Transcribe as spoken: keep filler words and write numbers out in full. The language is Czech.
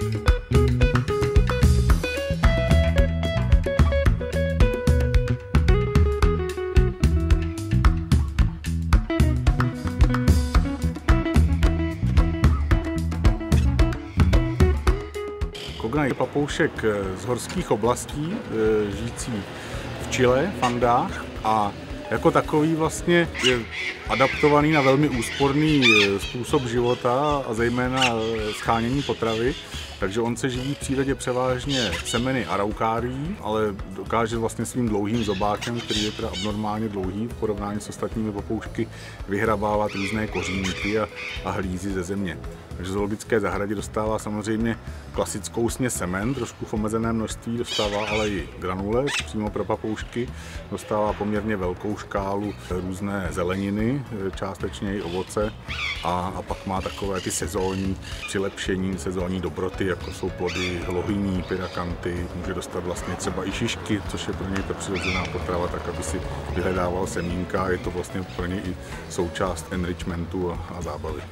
Konga je papoušek z horských oblastí, žijící v Chile, v Andách, a jako takový vlastně je adaptovaný na velmi úsporný způsob života a zejména shánění potravy. Takže on se živí v přírodě převážně semeny araukárií, ale dokáže vlastně svým dlouhým zobákem, který je teda abnormálně dlouhý v porovnání s ostatními papoušky, vyhrabávat různé kořínky a, a hlízy ze země. Takže zoologické zahradě dostává samozřejmě klasickou směs semen, trošku v omezeném množství, dostává ale i granule přímo pro papoušky, dostává poměrně velkou škálu různé zeleniny, částečně i ovoce, a, a pak má takové ty sezónní přilepšení, sezónní dobroty, jako jsou plody lohyní, pyrakanty, může dostat vlastně třeba i šišky, což je pro něj ta přirozená potrava, tak aby si vyhledával semínka, je to vlastně pro něj i součást enrichmentu a, a zábavy.